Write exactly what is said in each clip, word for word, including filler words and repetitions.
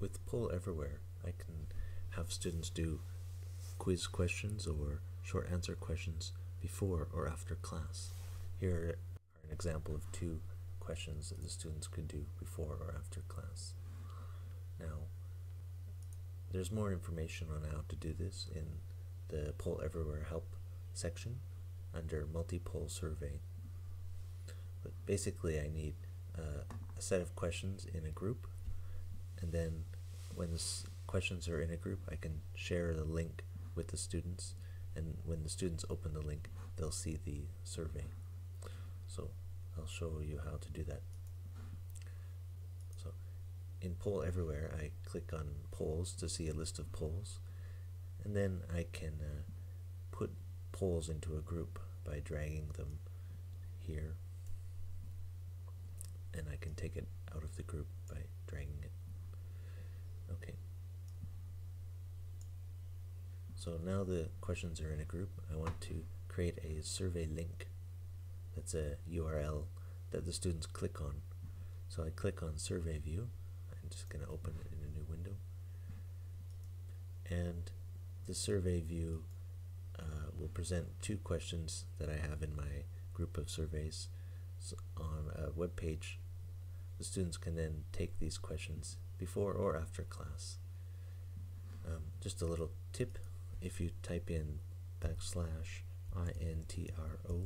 with Poll Everywhere, I can have students do quiz questions or short answer questions before or after class. Here are an example of two questions that the students could do before or after class. Now, there's more information on how to do this in the Poll Everywhere help section under multi-poll survey. But basically I need uh, a set of questions in a group, and then when the questions are in a group I can share the link with the students, and when the students open the link they'll see the survey. So I'll show you how to do that. So in Poll Everywhere I click on polls to see a list of polls, and then I can uh, put polls into a group by dragging them here, and I can take it out of the group by dragging it. Okay, so now the questions are in a group. I want to create a survey link. That's a U R L that the students click on. So I click on survey view. I'm just going to open it in a new window, and the survey view uh, will present two questions that I have in my group of surveys on a web page. The students can then take these questions before or after class. Um, just a little tip: if you type in backslash I N T R O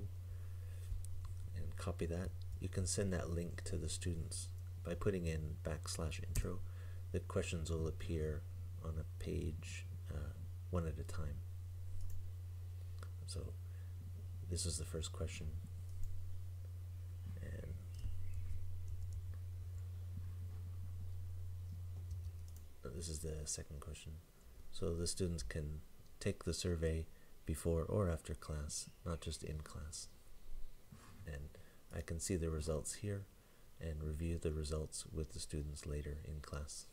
and copy that, you can send that link to the students. By putting in backslash intro, the questions will appear on a page uh, one at a time. So this is the first question. This is the second question. So the students can take the survey before or after class, not just in class. And I can see the results here and review the results with the students later in class.